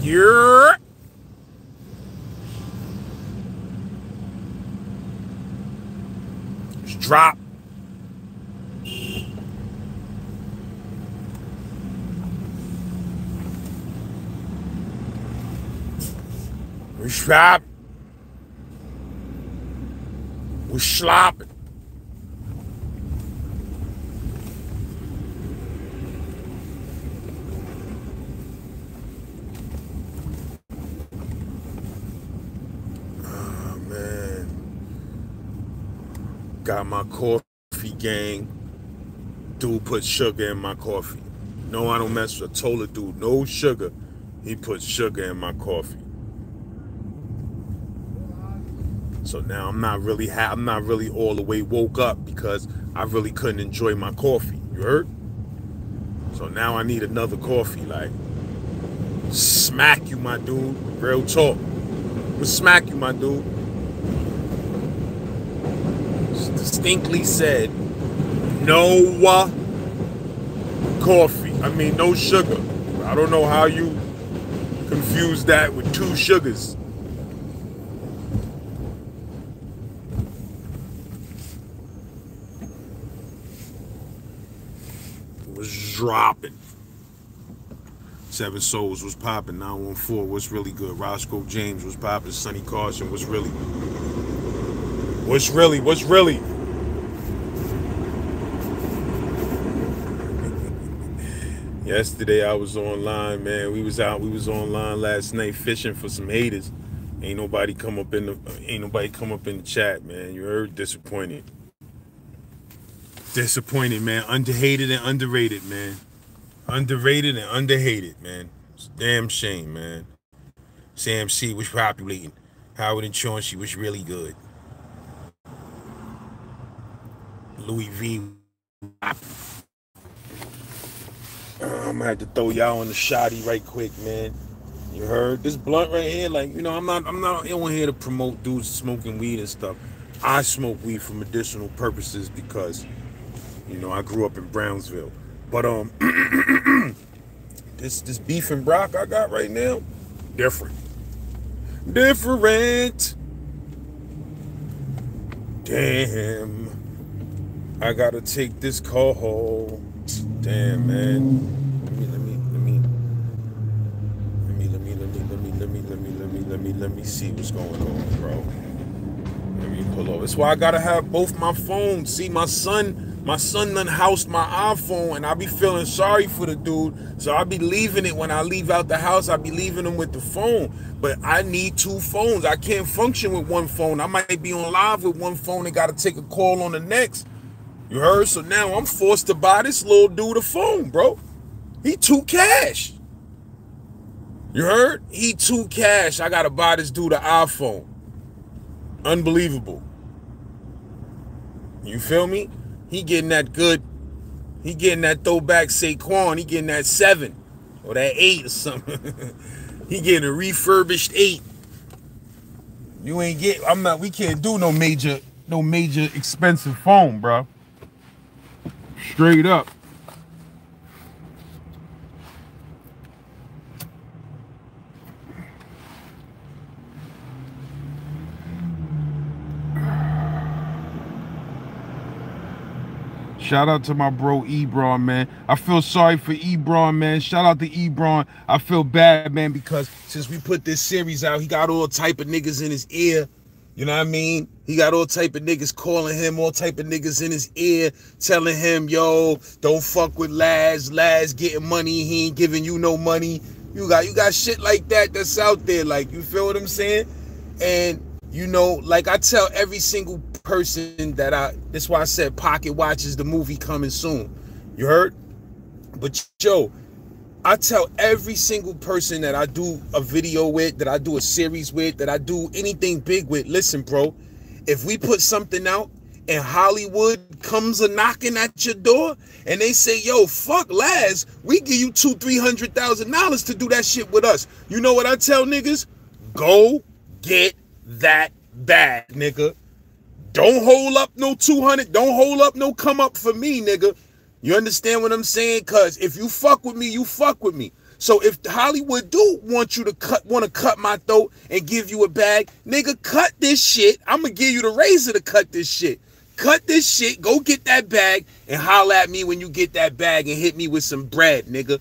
Yeah. Just drop. We slap. We slap. Got my coffee, gang. Dude put sugar in my coffee. No, I don't mess with. I told the dude, no sugar. He put sugar in my coffee. So now I'm not really all the way woke up because I really couldn't enjoy my coffee. You heard? So now I need another coffee. Like, smack you, my dude. Real talk. We'll smack you, my dude. Distinctly said no coffee. I mean, no sugar. I don't know how you confuse that with two sugars. It was dropping. Seven Souls was popping. 914 was really good. Roscoe James was popping. Sonny Carson was really good. What's really? Yesterday I was online, man. We was online last night fishing for some haters. Ain't nobody come up in the chat, man. You heard? Disappointed. Disappointed, man. Underhated and underrated, man. Underrated and underhated, man. It's a damn shame, man. Sam C was populating. Howard and Chauncey was really good. Louis V. I'm gonna have to throw y'all on the shoddy right quick, man. You heard? This blunt right here, like, you know, I'm not on here to promote dudes smoking weed and stuff. I smoke weed for medicinal purposes because, you know, I grew up in Brownsville. But this beef and brock I got right now, different. Different. Damn. I gotta take this call. Damn, man. Let me see what's going on, bro. Let me pull over. That's why I gotta have both my phones. See, my son done housed my iPhone, and I be feeling sorry for the dude. So I be leaving it when I leave out the house. I be leaving him with the phone. But I need two phones. I can't function with one phone. I might be on live with one phone and gotta take a call on the next. You heard? So now I'm forced to buy this little dude a phone, bro. He too cash. You heard? He too cash. I got to buy this dude an iPhone. Unbelievable. You feel me? He getting that good. He getting that throwback Saquon. He getting that 7 or that 8 or something. He getting a refurbished 8. You ain't get, I'm not, we can't do no major expensive phone, bro. Straight up. Shout out to my bro Ebron, man. I feel sorry for Ebron, man. Shout out to Ebron. I feel bad, man, because since we put this series out, he got all type of niggas in his ear. You know what I mean? He got all type of niggas calling him, all type of niggas in his ear, telling him, yo, don't fuck with Laz. Laz getting money. He ain't giving you no money. You got shit like that that's out there. Like, you feel what I'm saying? And, you know, like I tell every single person that that's why I said Pocket Watchers, the movie coming soon. You heard? But, yo, I tell every single person that I do a video with, that I do a series with, that I do anything big with, listen, bro, if we put something out and Hollywood comes a knocking at your door and they say, yo, fuck Laz, we give you $200,000, $300,000 to do that shit with us. You know what I tell niggas? Go Get that bag, nigga. Don't hold up no 200. Don't hold up no come up for me, nigga. You understand what I'm saying? Because if you fuck with me, you fuck with me. So if Hollywood do want you to want to cut my throat and give you a bag, nigga, cut this shit. I'm going to give you the razor to cut this shit. Cut this shit. Go get that bag and holler at me when you get that bag and hit me with some bread, nigga.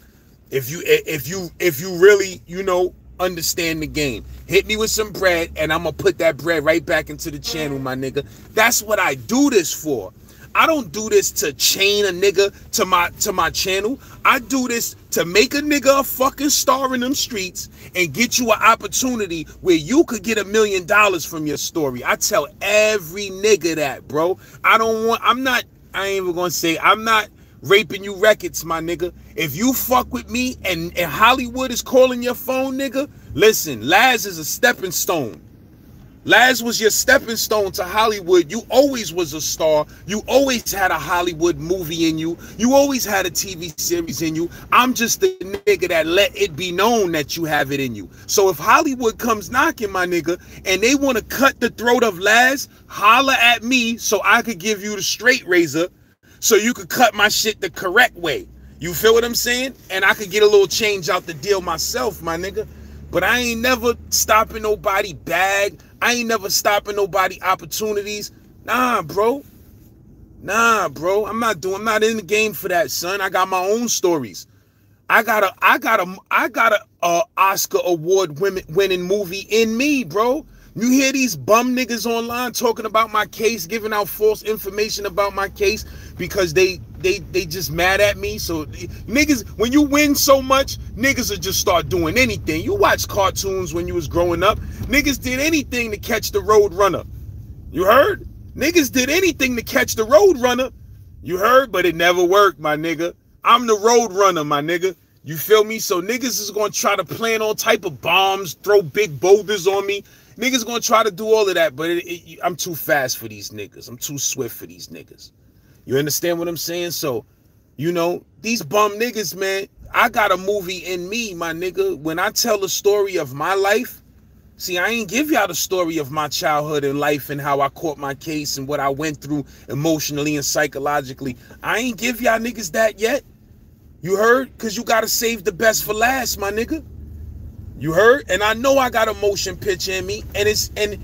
If you really, you know, understand the game, hit me with some bread and I'm going to put that bread right back into the channel, my nigga. That's what I do this for. I don't do this to chain a nigga to my channel. I do this to make a nigga a fucking star in them streets and get you an opportunity where you could get $1 million from your story. I tell every nigga that, bro. I'm not raping you records, my nigga. If you fuck with me and Hollywood is calling your phone, nigga, listen, Laz is a stepping stone. Laz was your stepping stone to Hollywood. You always was a star. You always had a Hollywood movie in you. You always had a TV series in you. I'm just the nigga that let it be known that you have it in you. So if Hollywood comes knocking, my nigga, and they want to cut the throat of Laz, holler at me so I could give you the straight razor so you could cut my shit the correct way. You feel what I'm saying? And I could get a little change out the deal myself, my nigga. But I ain't never stopping nobody bag. I ain't never stopping nobody opportunities. Nah, bro. Nah, bro. I'm not in the game for that, son. I got my own stories. I got a Oscar award winning movie in me, bro. You hear these bum niggas online talking about my case, giving out false information about my case because they just mad at me. So niggas, when you win so much, niggas will just start doing anything. You watch cartoons when you was growing up. Niggas did anything to catch the Road Runner. You heard? Niggas did anything to catch the Road Runner. You heard? But it never worked, my nigga. I'm the Road Runner, my nigga. You feel me? So niggas is going to try to plant all type of bombs, throw big boulders on me. Niggas going to try to do all of that, but I'm too fast for these niggas. I'm too swift for these niggas. You understand what I'm saying? So, you know, these bum niggas, man, I got a movie in me, my nigga. When I tell the story of my life, see, I ain't give y'all the story of my childhood and life and how I caught my case and what I went through emotionally and psychologically. I ain't give y'all niggas that yet. You heard? Because you got to save the best for last, my nigga. You heard? And I know I got a motion picture in me. And it's and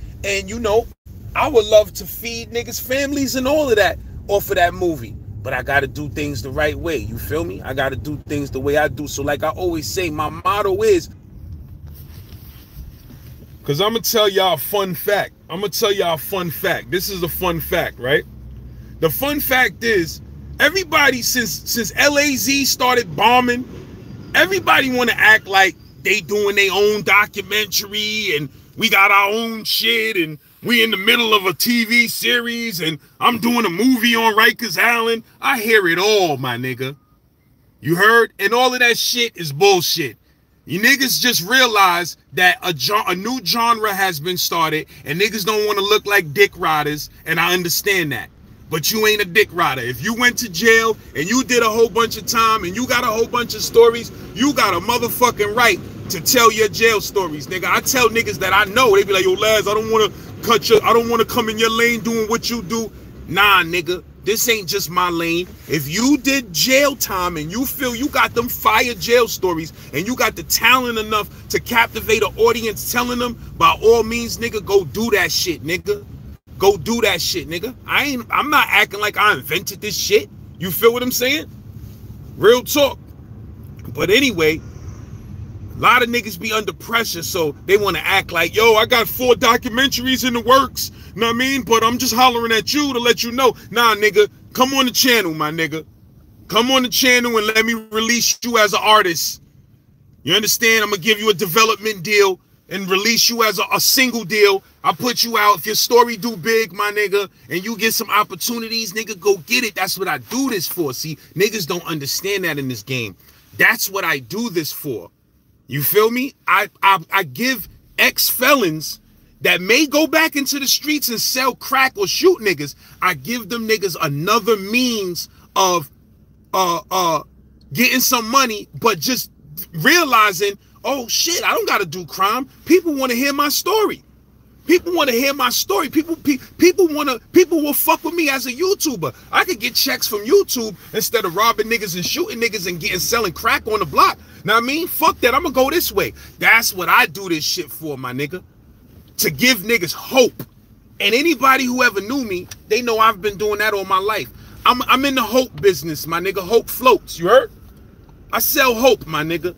you know, I would love to feed niggas families and all of that off of that movie, but I gotta do things the right way. You feel me? I gotta do things the way I do. So like I always say, my motto is, because I'm gonna tell y'all a fun fact. I'm gonna tell y'all a fun fact. This is a fun fact, right? The fun fact is, everybody since LAZ started bombing, everybody want to act like they doing their own documentary and we got our own shit and we in the middle of a TV series and I'm doing a movie on Rikers Island. I hear it all, my nigga. You heard? And all of that shit is bullshit. You niggas just realize that a new genre has been started and niggas don't want to look like dick riders, and I understand that. But you ain't a dick rider. If you went to jail and you did a whole bunch of time and you got a whole bunch of stories, you got a motherfucking right to tell your jail stories, nigga. I tell niggas that I know. They be like, yo, Laz, I don't want to come in your lane doing what you do. Nah, nigga. This ain't just my lane. If you did jail time and you feel you got them fire jail stories and you got the talent enough to captivate an audience telling them, by all means, nigga, go do that shit, nigga. Go do that shit, nigga. I'm not acting like I invented this shit. You feel what I'm saying? Real talk. But anyway, a lot of niggas be under pressure, so they want to act like, yo, I got 4 documentaries in the works. You know what I mean? But I'm just hollering at you to let you know. Nah, nigga, come on the channel, my nigga. Come on the channel and let me release you as an artist. You understand? I'm going to give you a development deal and release you as a single deal. I put you out. If your story do big, my nigga, and you get some opportunities, nigga, go get it. That's what I do this for. See, niggas don't understand that in this game. That's what I do this for. You feel me? I give ex-felons that may go back into the streets and sell crack or shoot niggas. I give them niggas another means of getting some money, but just realizing, oh, shit, I don't got to do crime. People want to hear my story. People want to hear my story. People will fuck with me as a YouTuber. I could get checks from YouTube instead of robbing niggas and shooting niggas and selling crack on the block. Know what I mean? Fuck that. I'm gonna go this way. That's what I do this shit for, my nigga. To give niggas hope. And anybody who ever knew me, they know I've been doing that all my life. I'm in the hope business, my nigga. Hope floats. You heard? I sell hope, my nigga.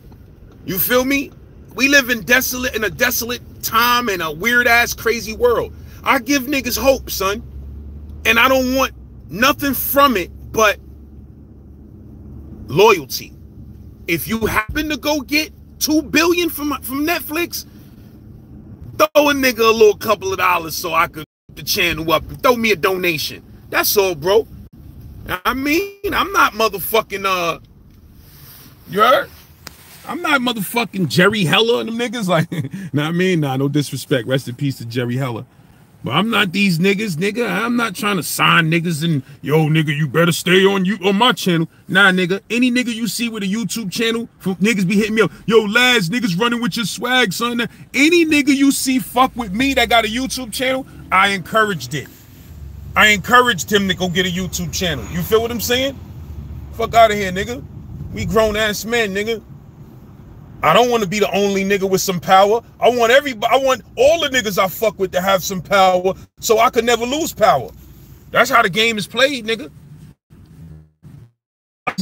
You feel me? We live in a desolate time and a weird ass crazy world. I give niggas hope, son, and I don't want nothing from it but loyalty. If you happen to go get $2 billion from Netflix, throw a nigga a little couple of dollars so I could the channel up and throw me a donation. That's all, bro. I mean, I'm not motherfucking you heard? I'm not motherfucking Jerry Heller and them niggas. Like, nah, I mean, nah, no disrespect. Rest in peace to Jerry Heller. But I'm not these niggas, nigga. I'm not trying to sign niggas and, yo, nigga, you better stay on my channel. Nah, nigga. Any nigga you see with a YouTube channel, niggas be hitting me up. Yo, Laz, niggas running with your swag, son. Any nigga you see fuck with me that got a YouTube channel, I encouraged it. I encouraged him to go get a YouTube channel. You feel what I'm saying? Fuck out of here, nigga. We grown ass men, nigga. I don't want to be the only nigga with some power. I want everybody. I want all the niggas I fuck with to have some power so I could never lose power. That's how the game is played, nigga. I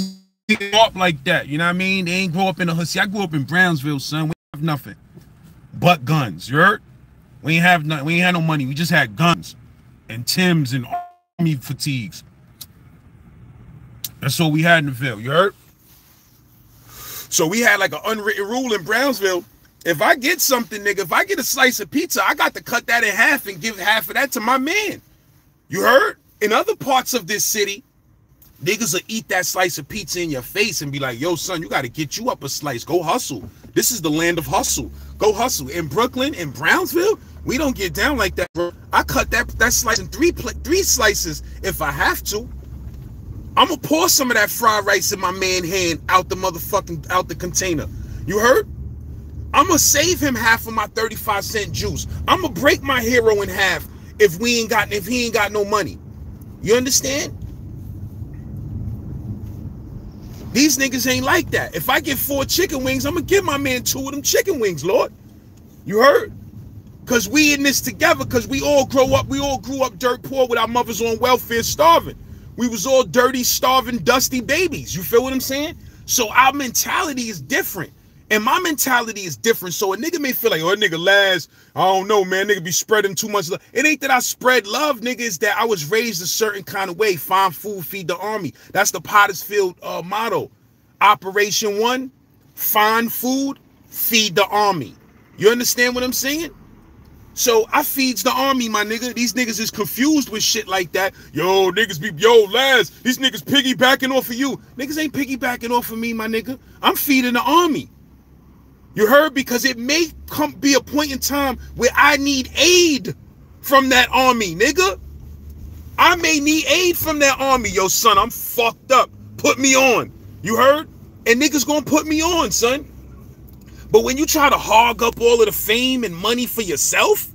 didn't grow up like that, you know what I mean? They ain't grow up in a hussy. I grew up in Brownsville, son. We have nothing but guns, you heard? We ain't have nothing. We ain't had no money. We just had guns and Timbs and army fatigues. That's all we had in the Ville, you heard? So we had like an unwritten rule in Brownsville. If I get something, nigga, if I get a slice of pizza, I got to cut that in half and give half of that to my man. You heard? In other parts of this city, niggas will eat that slice of pizza in your face and be like, yo, son, you got to get you up a slice. Go hustle. This is the land of hustle. Go hustle. In Brooklyn, in Brownsville, we don't get down like that, bro. I cut that slice in three slices if I have to. I'm gonna pour some of that fried rice in my man's hand out the container. You heard? I'm gonna save him half of my 35-cent juice. I'm gonna break my hero in half if he ain't got no money. You understand? These niggas ain't like that. If I get 4 chicken wings, I'm gonna give my man 2 of them chicken wings, Lord. You heard? Cause we in this together, cause we all grew up dirt poor with our mothers on welfare starving. We was all dirty, starving, dusty babies. You feel what I'm saying? So our mentality is different. And my mentality is different. So a nigga may feel like, oh, nigga Laz, I don't know, man. Nigga be spreading too much love. It ain't that I spread love, nigga. It's that I was raised a certain kind of way. Find food, feed the army. That's the Pottersfield motto. Operation One, find food, feed the army. You understand what I'm saying? So I feeds the army, my nigga. These niggas is confused with shit like that. Yo, niggas be, yo, Laz, these niggas piggybacking off of you. Niggas ain't piggybacking off of me, my nigga. I'm feeding the army. You heard? Because it may be a point in time where I need aid from that army, nigga. I may need aid from that army. Yo, son, I'm fucked up. Put me on. You heard? And niggas gonna put me on, son. But when you try to hog up all of the fame and money for yourself,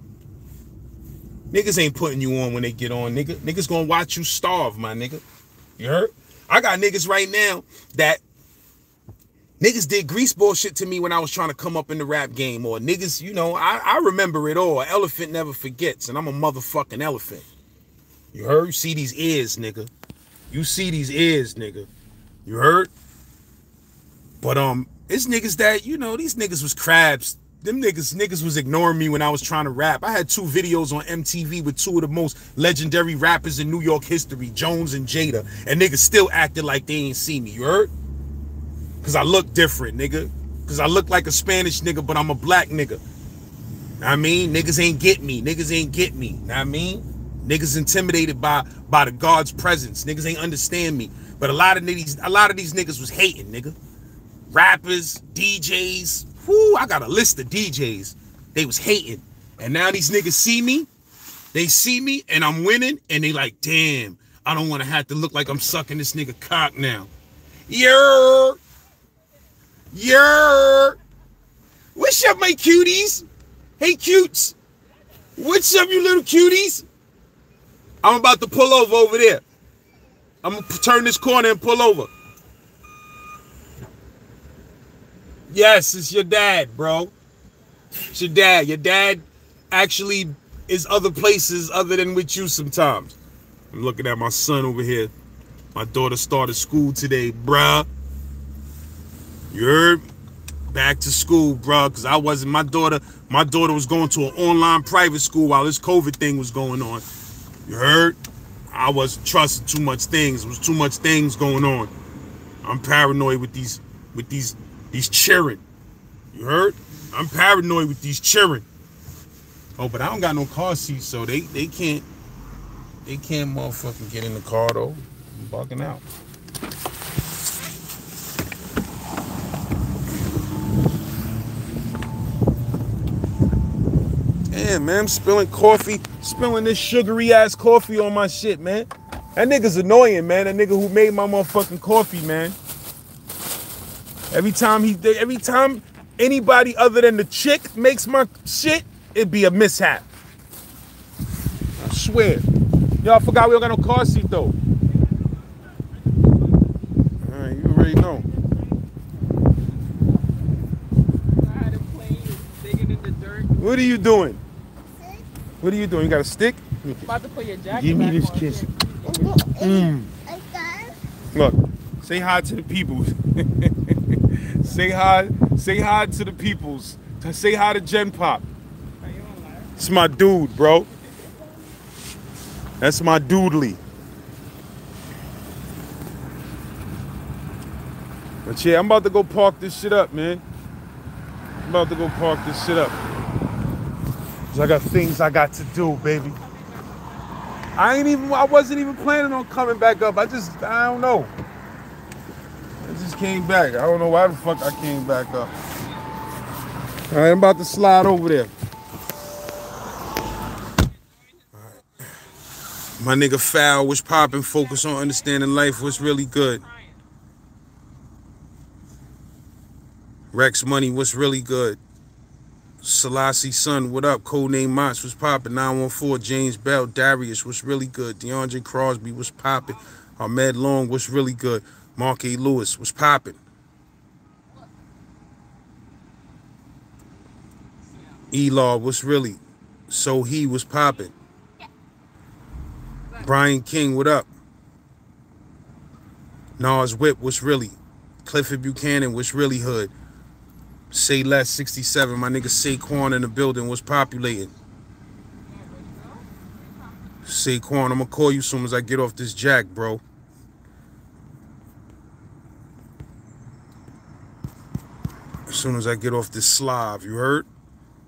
niggas ain't putting you on when they get on, nigga. Niggas gonna watch you starve, my nigga. You heard? I got niggas right now that niggas did greaseball shit to me when I was trying to come up in the rap game. Or niggas, you know, I remember it all. An elephant never forgets, and I'm a motherfucking elephant. You heard? You see these ears, nigga. You see these ears, nigga. You heard? But, it's niggas that, you know, these niggas was crabs. Them niggas was ignoring me when I was trying to rap. I had 2 videos on MTV with 2 of the most legendary rappers in New York history, Jones and Jada. And niggas still acted like they ain't see me, you heard? Because I look different, nigga. Because I look like a Spanish nigga, but I'm a black nigga. I mean, niggas ain't get me. Niggas ain't get me. I mean, niggas intimidated by the God's presence. Niggas ain't understand me. But a lot of these niggas was hating, nigga. Rappers, DJs, whoo, I got a list of DJs. They was hating. And now these niggas see me, they see me, and I'm winning, and they like, damn, I don't want to have to look like I'm sucking this nigga cock now. Yeah. Yeah. What's up, my cuties? Hey, cutes. What's up, you little cuties? I'm about to pull over there. I'm going to turn this corner and pull over. Yes, it's your dad, bro. It's your dad. Your dad actually is other places other than with you sometimes. I'm looking at my son over here. My daughter started school today, bruh. You heard? Back to school, bruh, because I wasn't. My daughter was going to an online private school while this COVID thing was going on. You heard? I wasn't trusting too much things. There was too much things going on. I'm paranoid with these children. You heard? I'm paranoid with these children. Oh, but I don't got no car seats, so they can't motherfucking get in the car though. I'm bugging out. Damn, man, I'm spilling coffee, spilling this sugary ass coffee on my shit, man. That nigga's annoying, man. That nigga who made my motherfucking coffee, man. Every time anybody other than the chick makes my shit, it'd be a mishap. I swear. Yo, I forgot we don't got no car seat though. Alright, you already know. What are you doing? What are you doing? You got a stick? I'm about to put your jacket. Give me this kiss. Mm. Look, say hi to the people. Say hi to the peoples. Say hi to Gen Pop. It's my dude, bro. That's my doodly. But yeah, I'm about to go park this shit up, man. I'm about to go park this shit up. Cause I got things I got to do, baby. I wasn't even planning on coming back up. I don't know. I just came back. I don't know why the fuck I came back up. All right, I'm about to slide over there. All right. My nigga Foul was popping. Focus on understanding life was really good. Rex Money, what's really good? Selassie Son, what up? Codename Mots, what's popping? 914, James Bell, Darius, what's really good? DeAndre Crosby, what's popping? Ahmed Long, what's really good? Mark A. Lewis, what's popping? E-Law, what's really? So he was popping. Brian King, what up? Nas Whip, what's really? Clifford Buchanan, what's really hood? Say Less 67, my nigga Saquon in the building was populating. Saquon, I'm gonna call you soon as I get off this jack, bro. As soon as I get off this Slav, you heard?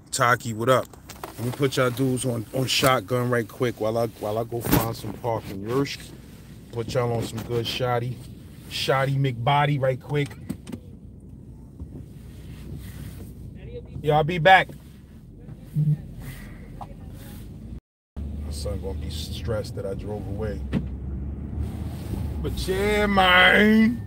Taki, what up? Let me put y'all dudes on shotgun right quick while I go find some parking. You heard? Put y'all on some good shoddy McBody right quick. Yeah, I'll be back. My son gonna be stressed that I drove away. But yeah, man.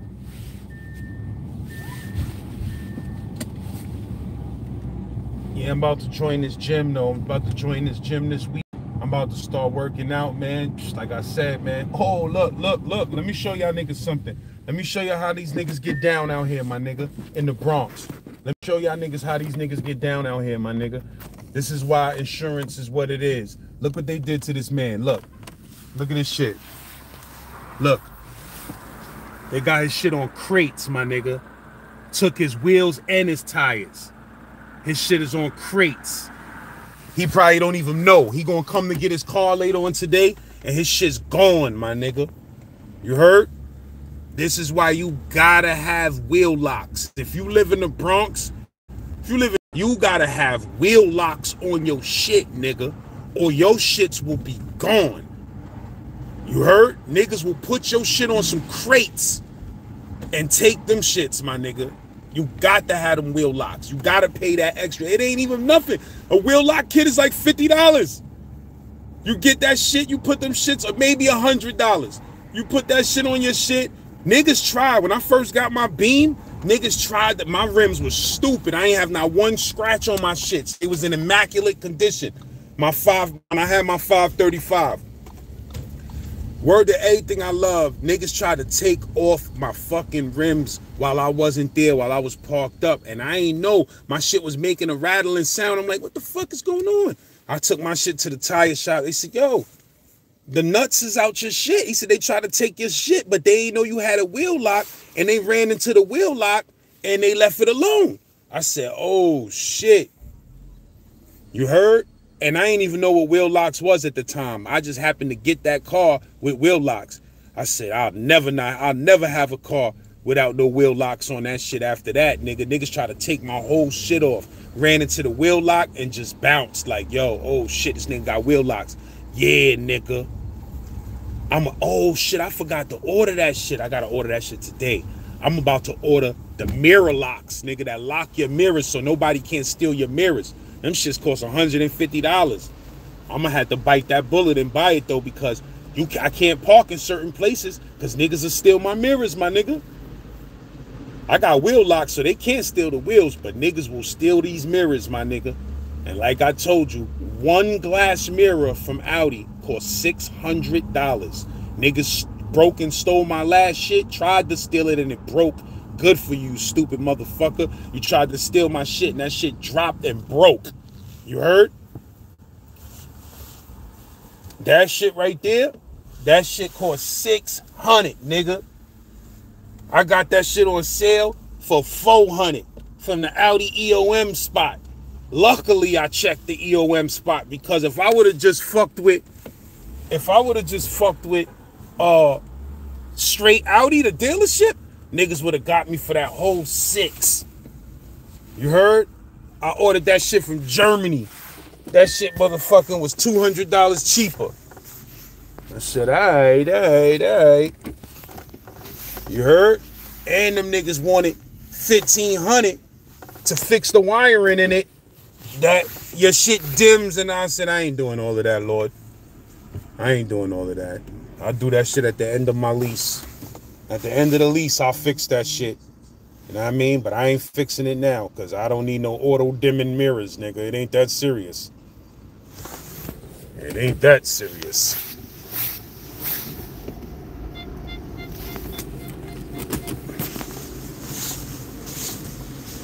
Yeah, I'm about to join this gym, though. I'm about to join this gym this week. I'm about to start working out, man. Just like I said, man. Oh, look. Let me show y'all niggas something. Let me show y'all how these niggas get down out here, my nigga, in the Bronx. Let me show y'all niggas how these niggas get down out here, my nigga. This is why insurance is what it is. Look what they did to this man. Look at this shit. Look. They got his shit on crates, my nigga. Took his wheels and his tires. His shit is on crates. He probably don't even know. He gonna come to get his car later on today, and his shit's gone, my nigga. You heard? This is why you gotta have wheel locks. If you live in the Bronx, you gotta have wheel locks on your shit, nigga, or your shits will be gone. You heard? Niggas will put your shit on some crates and take them shits, my nigga. You got to have them wheel locks. You gotta pay that extra. It ain't even nothing. A wheel lock kit is like $50. You get that shit, you put them shits, or maybe $100. You put that shit on your shit. Niggas tried. When I first got my Beam, niggas tried that. My rims was stupid. I ain't have not one scratch on my shits. It was in immaculate condition. And I had my 535. Word to everything I love, niggas tried to take off my fucking rims while I wasn't there, while I was parked up. And I ain't know, my shit was making a rattling sound. I'm like, what the fuck is going on? I took my shit to the tire shop. They said, yo, the nuts is out your shit. He said, they tried to take your shit, but they ain't know you had a wheel lock. And they ran into the wheel lock and they left it alone. I said, oh, shit. You heard? And I ain't even know what wheel locks was at the time. I just happened to get that car with wheel locks. I said, I'll never have a car without no wheel locks on that shit after that, nigga. Niggas try to take my whole shit off. Ran into the wheel lock and just bounced like, yo, oh shit, this nigga got wheel locks. Yeah, nigga. Oh shit, I forgot to order that shit. I gotta order that shit today. I'm about to order the mirror locks, nigga, that lock your mirrors so nobody can't steal your mirrors. Them shits cost $150. I'm gonna have to bite that bullet and buy it though, because I can't park in certain places because niggas will steal my mirrors, my nigga. I got wheel locks, so they can't steal the wheels, but niggas will steal these mirrors, my nigga. And like I told you, one glass mirror from Audi cost $600. Niggas broke and stole my last shit, tried to steal it, and it broke. Good for you, stupid motherfucker. You tried to steal my shit, and that shit dropped and broke. You heard? That shit right there, that shit cost $600, nigga. I got that shit on sale for $400 from the Audi EOM spot. Luckily, I checked the EOM spot, because if I would have just fucked with, straight Audi, the dealership, niggas would have got me for that whole $600. You heard? I ordered that shit from Germany. That shit motherfucking was $200 cheaper. I said, all right. You heard? And them niggas wanted $1,500 to fix the wiring in it that your shit dims. And I said, I ain't doing all of that, Lord. I ain't doing all of that. I'll do that shit at the end of my lease. At the end of the lease, I'll fix that shit. You know what I mean? But I ain't fixing it now, because I don't need no auto-dimming mirrors, nigga. It ain't that serious. It ain't that serious.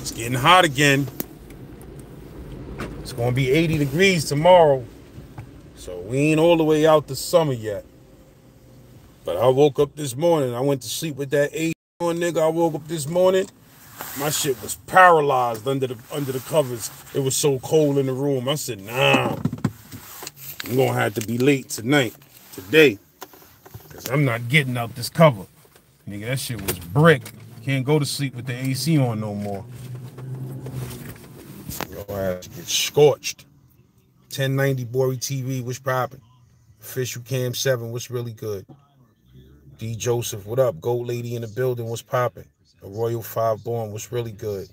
It's getting hot again. It's going to be 80 degrees tomorrow. So we ain't all the way out the summer yet. But I woke up this morning. I went to sleep with that 80 on, nigga. I woke up this morning. My shit was paralyzed under the covers. It was so cold in the room. I said, nah, I'm going to have to be late today. Because I'm not getting out this cover. Nigga, that shit was brick. Can't go to sleep with the AC on no more. Yo, I had to get scorched. 1090 Bori TV, what's poppin'? Official Cam 7, what's really good? D. Joseph, what up? Gold Lady in the building, what's popping? A Royal 5 Born, what's really good?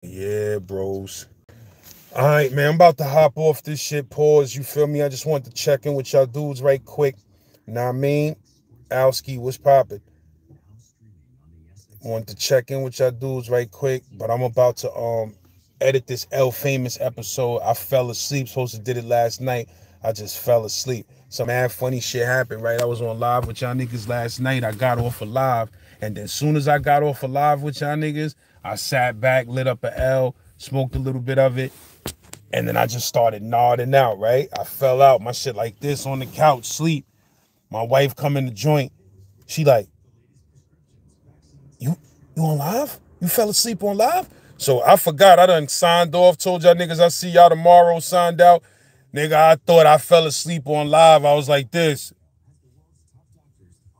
Yeah, bros. All right, man, I'm about to hop off this shit. Pause, you feel me? I just wanted to check in with y'all dudes right quick. Know what I mean? Alski, what's popping? Want to check in with y'all dudes right quick, but I'm about to edit this L Famous episode. I fell asleep. Supposed to did it last night. I just fell asleep. Some mad funny shit happened, right? I was on live with y'all niggas last night. I got off of live, and then as soon as I got off of live with y'all niggas, I sat back, lit up a L, smoked a little bit of it, and then I just started nodding out, right? I fell out, my shit like this on the couch, sleep. My wife come in the joint. She like, You on live? You fell asleep on live? So I forgot. I done signed off, told y'all niggas I see y'all tomorrow, signed out. Nigga, I thought I fell asleep on live. I was like this.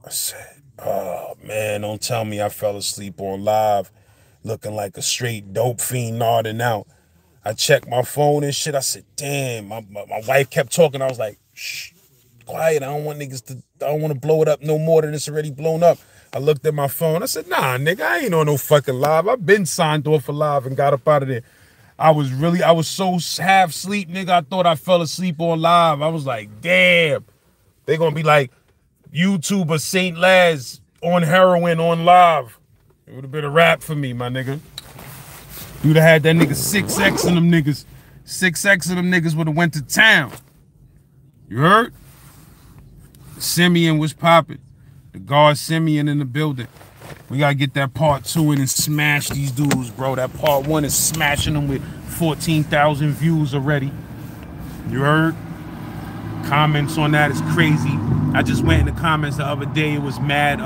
I said, oh, man, don't tell me I fell asleep on live looking like a straight dope fiend nodding out. I checked my phone and shit. I said, damn, my wife kept talking. I was like, shh, quiet. I don't want to blow it up no more than it's already blown up. I looked at my phone. I said, nah, nigga, I ain't on no fucking live. I've been signed off for live and got up out of there. I was so half asleep, nigga. I thought I fell asleep on live. I was like, damn. They gonna be like, YouTuber St. Laz on heroin on live, it would have been a wrap for me, my nigga. You'd have had that nigga 6X in them niggas. 6X of them niggas would have went to town. You heard? Simeon was popping. The guard Simeon in the building. We gotta get that part 2 in and smash these dudes, bro. That part 1 is smashing them with 14,000 views already. You heard? Comments on that is crazy. I just went in the comments the other day. It was mad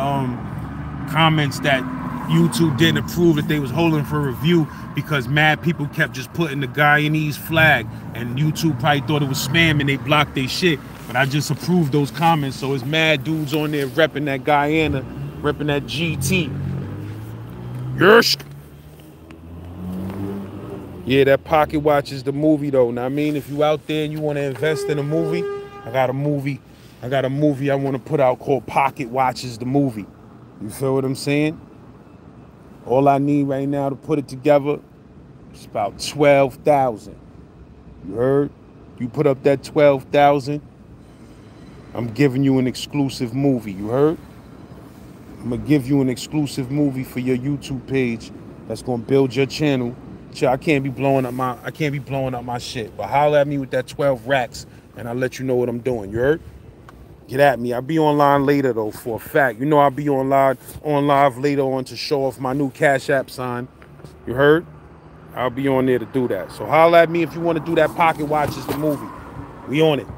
comments that YouTube didn't approve that they was holding for review because mad people kept just putting the Guyanese flag, and YouTube probably thought it was spam and they blocked their shit. But I just approved those comments, so it's mad dudes on there repping that Guyana, repping that GT. Yes. Yeah, that Pocket Watch is the movie though. Now I mean, if you out there and you want to invest in a movie, I got a movie I want to put out called Pocket Watches the Movie. You feel what I'm saying? All I need right now to put it together is about 12,000. You heard? You put up that 12,000, I'm giving you an exclusive movie. You heard? I'm gonna give you an exclusive movie for your YouTube page that's gonna build your channel. I can't be blowing up my shit, but holler at me with that 12 racks and I'll let you know what I'm doing. You heard? Get at me. I'll be online later, though, for a fact. You know I'll be on live later on to show off my new Cash App sign. You heard? I'll be on there to do that. So holler at me if you want to do that Pocket Watches the Movie. We on it.